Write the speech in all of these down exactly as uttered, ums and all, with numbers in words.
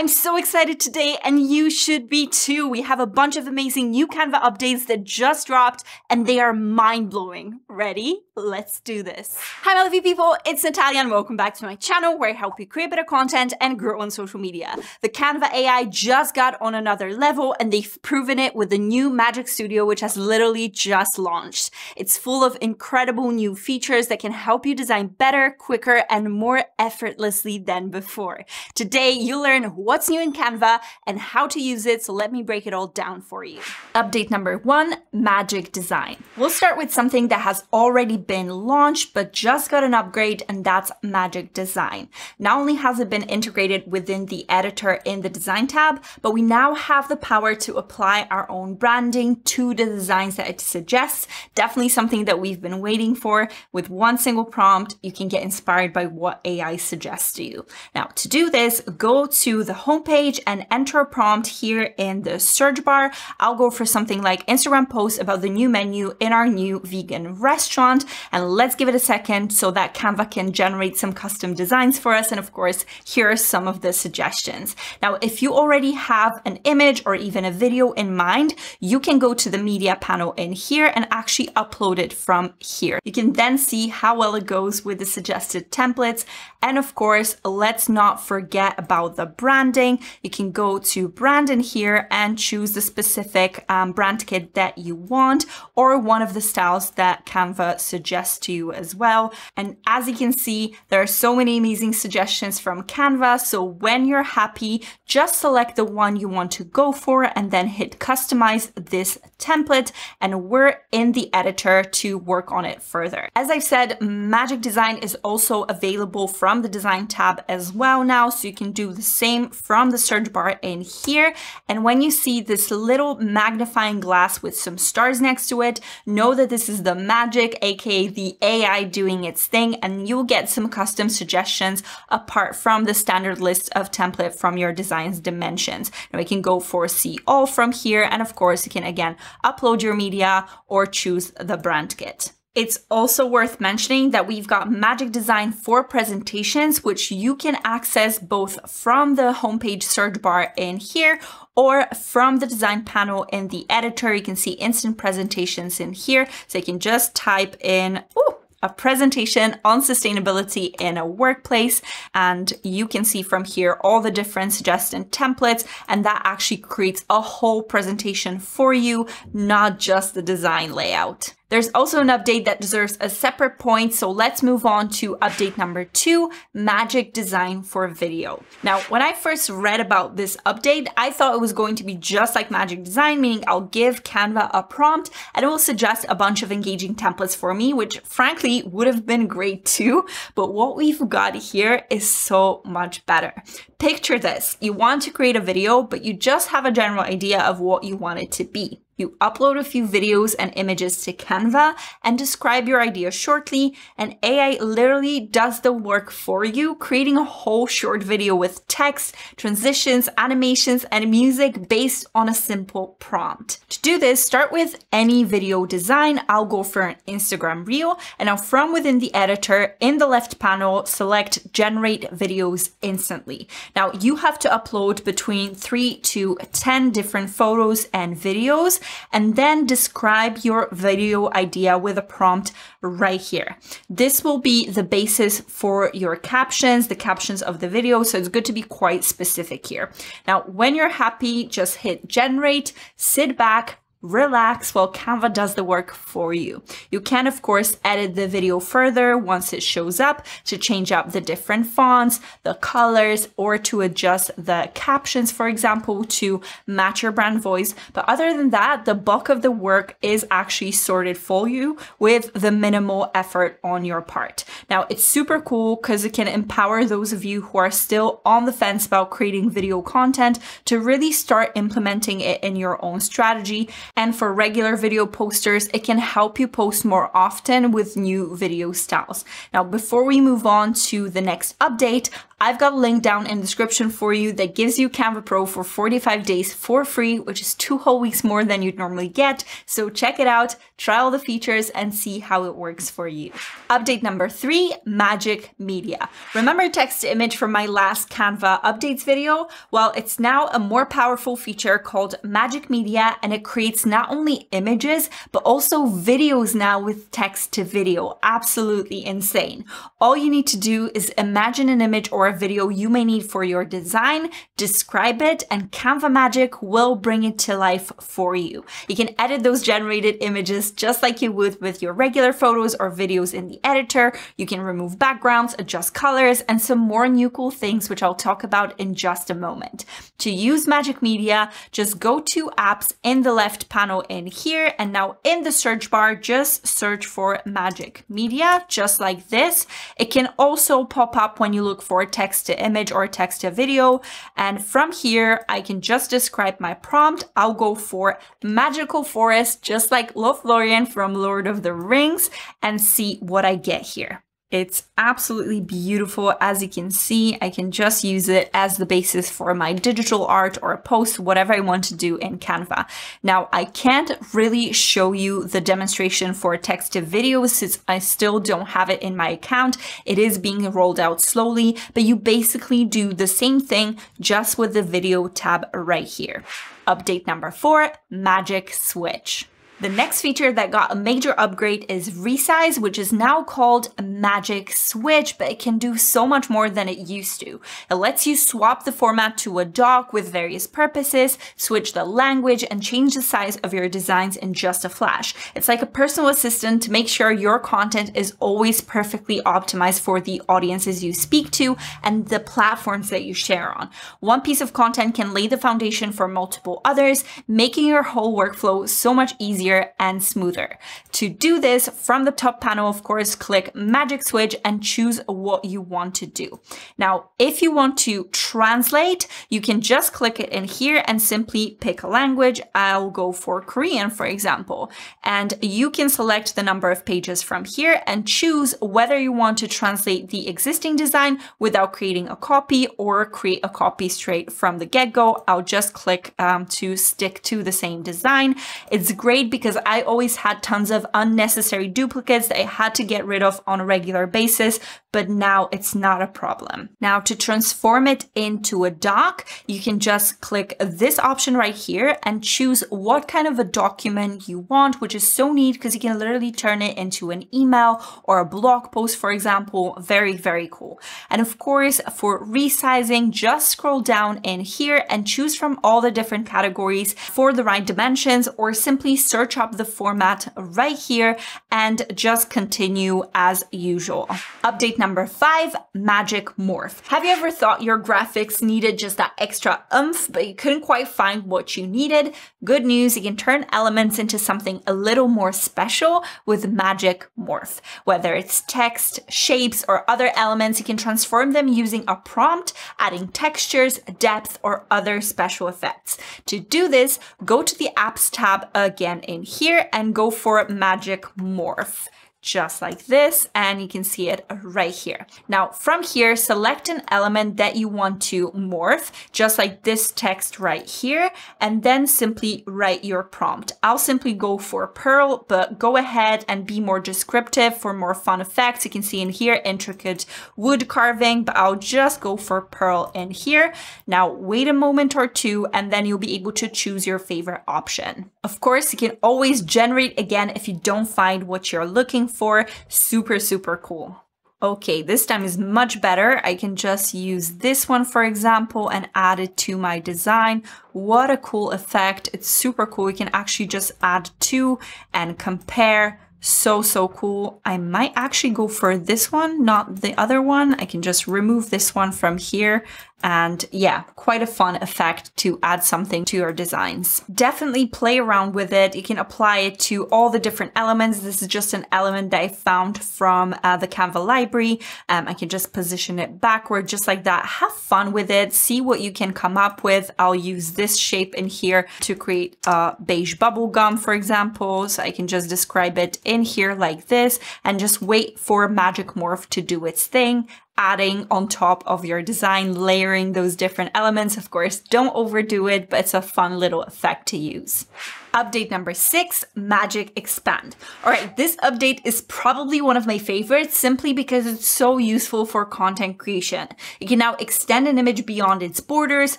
I'm so excited today, and you should be too. We have a bunch of amazing new Canva updates that just dropped, and they are mind-blowing. Ready? Let's do this. Hi, my lovely people. It's Natalia, and welcome back to my channel, where I help you create better content and grow on social media. The Canva A I just got on another level, and they've proven it with the new Magic Studio, which has literally just launched. It's full of incredible new features that can help you design better, quicker, and more effortlessly than before. Today, you'll learn what's new in Canva and how to use it, so let me break it all down for you. Update number one, Magic Design. We'll start with something that has already been launched but just got an upgrade, and that's Magic Design. Not only has it been integrated within the editor in the design tab, but we now have the power to apply our own branding to the designs that it suggests. Definitely something that we've been waiting for. With one single prompt, you can get inspired by what A I suggests to you. Now, to do this, go to the homepage and enter a prompt here in the search bar. I'll go for something like Instagram posts about the new menu in our new vegan restaurant, and let's give it a second so that Canva can generate some custom designs for us. And of course, here are some of the suggestions. Now, if you already have an image or even a video in mind, you can go to the media panel in here and actually upload it from here. You can then see how well it goes with the suggested templates. And of course, let's not forget about the branding. You can go to brand in here and choose the specific um, brand kit that you want, or one of the styles that Canva suggests to you as well. And as you can see, there are so many amazing suggestions from Canva. So when you're happy, just select the one you want to go for and then hit customize this template, and we're in the editor to work on it further. As I've said, Magic Design is also available from the design tab as well now, so you can do the same from the search bar in here. And when you see this little magnifying glass with some stars next to it, know that this is the magic, aka the A I doing its thing, and you'll get some custom suggestions apart from the standard list of template from your design's dimensions. Now we can go for see all from here, and of course you can again upload your media or choose the brand kit. It's also worth mentioning that we've got Magic Design for presentations, which you can access both from the homepage search bar in here or from the design panel in the editor. You can see instant presentations in here, so you can just type in, ooh, a presentation on sustainability in a workplace, and you can see from here all the different suggested templates, and that actually creates a whole presentation for you, not just the design layout. There's also an update that deserves a separate point, so let's move on to update number two, Magic Design for video. Now, when I first read about this update, I thought it was going to be just like Magic Design, meaning I'll give Canva a prompt and it will suggest a bunch of engaging templates for me, which frankly would have been great too, but what we've got here is so much better. Picture this, you want to create a video, but you just have a general idea of what you want it to be. You upload a few videos and images to Canva and describe your idea shortly, and A I literally does the work for you, creating a whole short video with text, transitions, animations, and music based on a simple prompt. To do this, start with any video design. I'll go for an Instagram reel, and now from within the editor in the left panel, select generate videos instantly. Now you have to upload between three to ten different photos and videos, and then describe your video idea with a prompt right here. This will be the basis for your captions, the captions of the video, so it's good to be quite specific here. Now, when you're happy, just hit generate, sit back, relax while Canva does the work for you. You can, of course, edit the video further once it shows up to change up the different fonts, the colors, or to adjust the captions, for example, to match your brand voice. But other than that, the bulk of the work is actually sorted for you with the minimal effort on your part. Now, it's super cool because it can empower those of you who are still on the fence about creating video content to really start implementing it in your own strategy. And for regular video posters, it can help you post more often with new video styles. Now, before we move on to the next update, I've got a link down in the description for you that gives you Canva Pro for forty-five days for free, which is two whole weeks more than you'd normally get. So check it out, try all the features and see how it works for you. Update number three, Magic Media. Remember text to image from my last Canva updates video? Well, it's now a more powerful feature called Magic Media, and it creates not only images, but also videos now with text to video. Absolutely insane. All you need to do is imagine an image or a video you may need for your design, describe it, and Canva Magic will bring it to life for you. You can edit those generated images just like you would with your regular photos or videos in the editor. You can remove backgrounds, adjust colors, and some more new cool things, which I'll talk about in just a moment. To use Magic Media, just go to apps in the left panel in here, and now in the search bar, just search for Magic Media, just like this. It can also pop up when you look for text to image or text to video. And from here, I can just describe my prompt. I'll go for magical forest, just like Lothlorien from Lord of the Rings, and see what I get here. It's absolutely beautiful. As you can see, I can just use it as the basis for my digital art or post, whatever I want to do in Canva. Now, I can't really show you the demonstration for text to video since I still don't have it in my account. It is being rolled out slowly, but you basically do the same thing just with the video tab right here. Update number four, Magic Switch. The next feature that got a major upgrade is resize, which is now called Magic Switch, but it can do so much more than it used to. It lets you swap the format to a doc with various purposes, switch the language, and change the size of your designs in just a flash. It's like a personal assistant to make sure your content is always perfectly optimized for the audiences you speak to and the platforms that you share on. One piece of content can lay the foundation for multiple others, making your whole workflow so much easier and smoother. To do this, from the top panel, of course, click Magic Switch and choose what you want to do. Now, if you want to translate, you can just click it in here and simply pick a language. I'll go for Korean, for example, and you can select the number of pages from here and choose whether you want to translate the existing design without creating a copy or create a copy straight from the get-go. I'll just click um, to stick to the same design. It's great because because I always had tons of unnecessary duplicates that I had to get rid of on a regular basis, but now it's not a problem. Now, to transform it into a doc, you can just click this option right here and choose what kind of a document you want, which is so neat because you can literally turn it into an email or a blog post, for example. Very, very cool. And of course, for resizing, just scroll down in here and choose from all the different categories for the right dimensions, or simply search up the format right here and just continue as usual. Update number five, Magic Morph. Have you ever thought your graphics needed just that extra oomph, but you couldn't quite find what you needed? Good news, you can turn elements into something a little more special with Magic Morph. Whether it's text, shapes, or other elements, you can transform them using a prompt, adding textures, depth, or other special effects. To do this, go to the Apps tab again in here and go for Magic Morph, just like this, and you can see it right here. Now, from here, select an element that you want to morph, just like this text right here, and then simply write your prompt. I'll simply go for Pearl, but go ahead and be more descriptive for more fun effects. You can see in here, intricate wood carving, but I'll just go for Pearl in here. Now, wait a moment or two, and then you'll be able to choose your favorite option. Of course, you can always generate again if you don't find what you're looking for. for super, super cool. Okay, this time is much better. I can just use this one, for example, and add it to my design. What a cool effect. It's super cool. You can actually just add two and compare. So, so cool. I might actually go for this one, not the other one. I can just remove this one from here And yeah, quite a fun effect to add something to your designs. Definitely play around with it. You can apply it to all the different elements. This is just an element that I found from uh, the Canva library. Um, I can just position it backward just like that. Have fun with it. See what you can come up with. I'll use this shape in here to create a beige bubble gum, for example. So I can just describe it in here like this and just wait for Magic Morph to do its thing. Adding on top of your design, layering those different elements. Of course, don't overdo it, but it's a fun little effect to use. Update number six, Magic Expand. All right, this update is probably one of my favorites simply because it's so useful for content creation. You can now extend an image beyond its borders,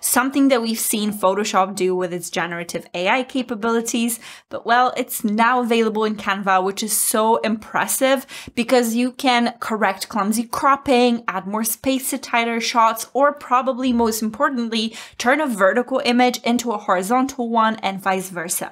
something that we've seen Photoshop do with its generative A I capabilities, but well, it's now available in Canva, which is so impressive because you can correct clumsy cropping, add more space to tighter shots, or probably most importantly, turn a vertical image into a horizontal one and vice versa.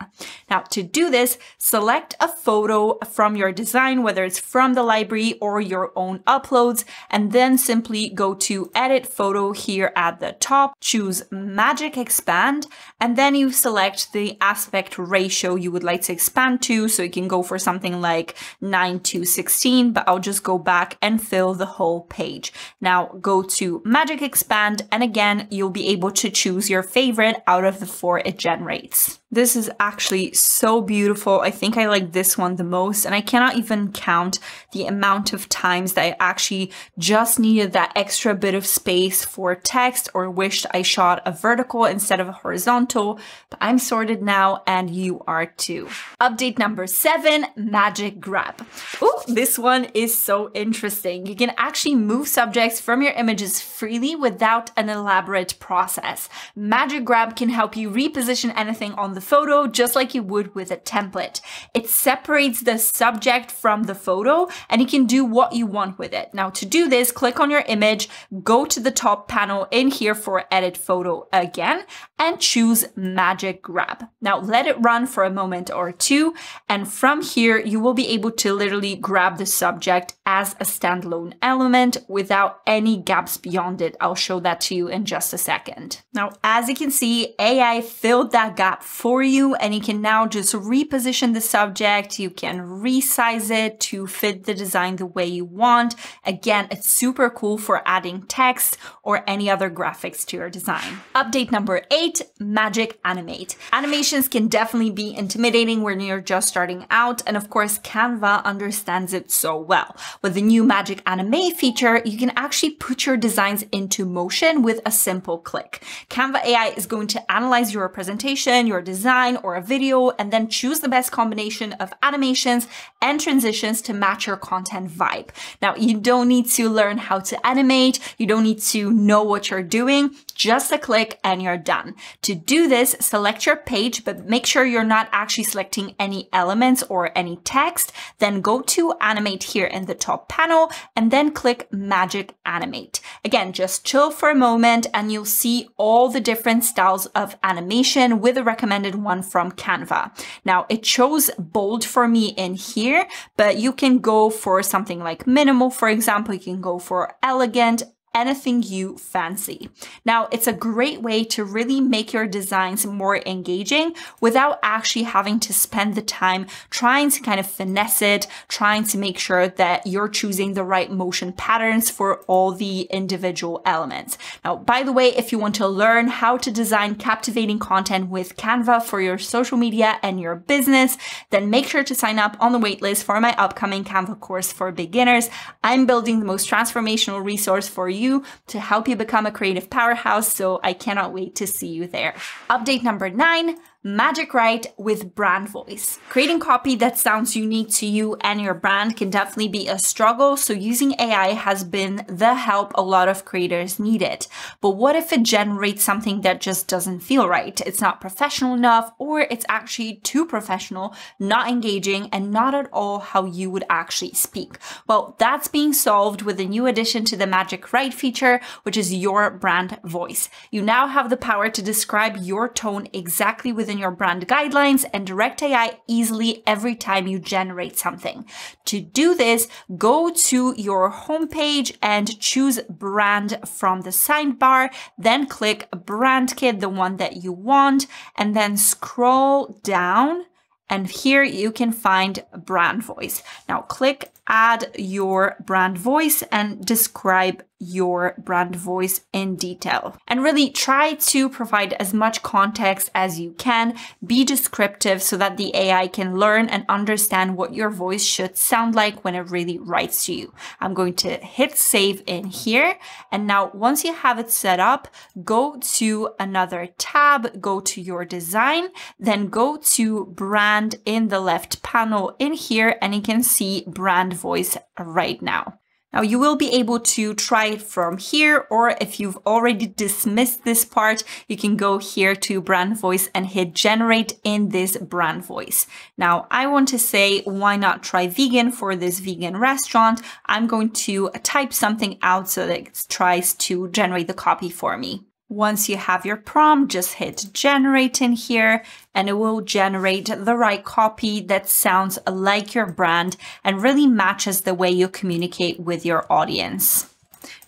Now to do this, select a photo from your design, whether it's from the library or your own uploads, and then simply go to Edit Photo here at the top, choose Magic Expand, and then you select the aspect ratio you would like to expand to. So you can go for something like nine to sixteen, but I'll just go back and fill the whole page. Now go to Magic Expand, and again, you'll be able to choose your favorite out of the four it generates. This is actually so beautiful. I think I like this one the most, and I cannot even count the amount of times that I actually just needed that extra bit of space for text or wished I shot a vertical instead of a horizontal, but I'm sorted now and you are too. Update number seven, Magic Grab. Ooh, this one is so interesting. You can actually move subjects from your images freely without an elaborate process. Magic Grab can help you reposition anything on the photo just like you would with a template. It separates the subject from the photo and you can do what you want with it. Now to do this, click on your image, go to the top panel in here for Edit Photo again, and choose Magic Grab. Now let it run for a moment or two, and from here you will be able to literally grab the subject as a standalone element without any gaps beyond it. I'll show that to you in just a second. Now as you can see, A I filled that gap for for you, and you can now just reposition the subject. You can resize it to fit the design the way you want. Again, it's super cool for adding text or any other graphics to your design. Update number eight, Magic Animate. Animations can definitely be intimidating when you're just starting out, and of course, Canva understands it so well. With the new Magic Animate feature, you can actually put your designs into motion with a simple click. Canva A I is going to analyze your presentation, your design or a video, and then choose the best combination of animations and transitions to match your content vibe. Now, you don't need to learn how to animate. You don't need to know what you're doing. Just a click and you're done. To do this, select your page, but make sure you're not actually selecting any elements or any text. Then go to Animate here in the top panel and then click Magic Animate. Again, just chill for a moment and you'll see all the different styles of animation with a recommended one from Canva. Now it chose bold for me in here, but you can go for something like minimal, for example. You can go for elegant, anything you fancy. Now, it's a great way to really make your designs more engaging without actually having to spend the time trying to kind of finesse it, trying to make sure that you're choosing the right motion patterns for all the individual elements. Now, by the way, if you want to learn how to design captivating content with Canva for your social media and your business, then make sure to sign up on the waitlist for my upcoming Canva course for beginners. I'm building the most transformational resource for you you to help you become a creative powerhouse, so I cannot wait to see you there. Update number nine, Magic Write with brand voice. Creating copy that sounds unique to you and your brand can definitely be a struggle, so using A I has been the help a lot of creators need it. But what if it generates something that just doesn't feel right? It's not professional enough, or it's actually too professional, not engaging, and not at all how you would actually speak. Well, that's being solved with a new addition to the Magic Write feature, which is your brand voice. You now have the power to describe your tone exactly with within your brand guidelines and direct A I easily every time you generate something. To do this, go to your homepage and choose brand from the sidebar, then click brand kit, the one that you want, and then scroll down. And here you can find brand voice. Now click add your brand voice and describe your brand voice in detail. And really try to provide as much context as you can. Be descriptive so that the A I can learn and understand what your voice should sound like when it really writes to you. I'm going to hit save in here. And now once you have it set up, go to another tab, go to your design, then go to brand in the left panel in here, and you can see brand voice right now. Now you will be able to try it from here, or if you've already dismissed this part, you can go here to brand voice and hit generate in this brand voice. Now I want to say, why not try vegan for this vegan restaurant? I'm going to type something out so that it tries to generate the copy for me. Once you have your prompt, just hit generate in here and it will generate the right copy that sounds like your brand and really matches the way you communicate with your audience.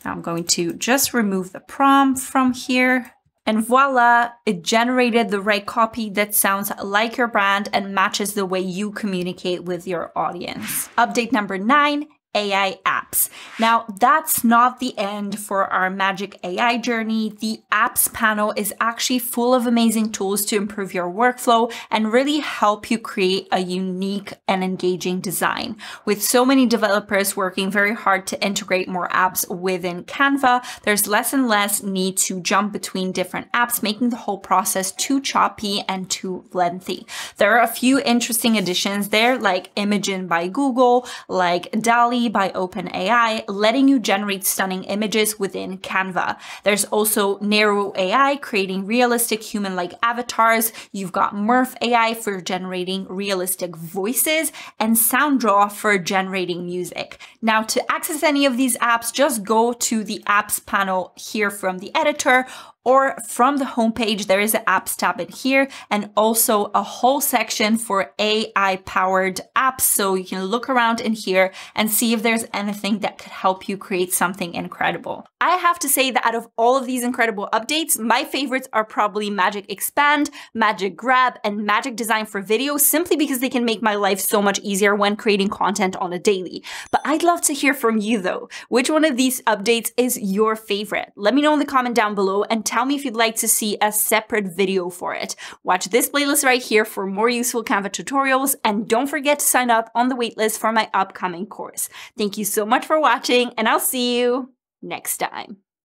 Now I'm going to just remove the prompt from here. And voila, it generated the right copy that sounds like your brand and matches the way you communicate with your audience. Update number nine. A I apps. Now that's not the end for our Magic A I journey. The apps panel is actually full of amazing tools to improve your workflow and really help you create a unique and engaging design. With so many developers working very hard to integrate more apps within Canva, there's less and less need to jump between different apps, making the whole process too choppy and too lengthy. There are a few interesting additions there, like Imagen by Google, like Dall-E by OpenAI, letting you generate stunning images within Canva. There's also Neiro A I, creating realistic human-like avatars. You've got Murf A I for generating realistic voices, and Soundraw for generating music. Now to access any of these apps, just go to the apps panel here from the editor, or from the homepage, there is an apps tab in here and also a whole section for A I powered apps. So you can look around in here and see if there's anything that could help you create something incredible. I have to say that out of all of these incredible updates, my favorites are probably Magic Expand, Magic Grab, and Magic Design for Video, simply because they can make my life so much easier when creating content on a daily. But I'd love to hear from you though. Which one of these updates is your favorite? Let me know in the comment down below and tell me if you'd like to see a separate video for it. Watch this playlist right here for more useful Canva tutorials, and don't forget to sign up on the waitlist for my upcoming course. Thank you so much for watching, and I'll see you next time.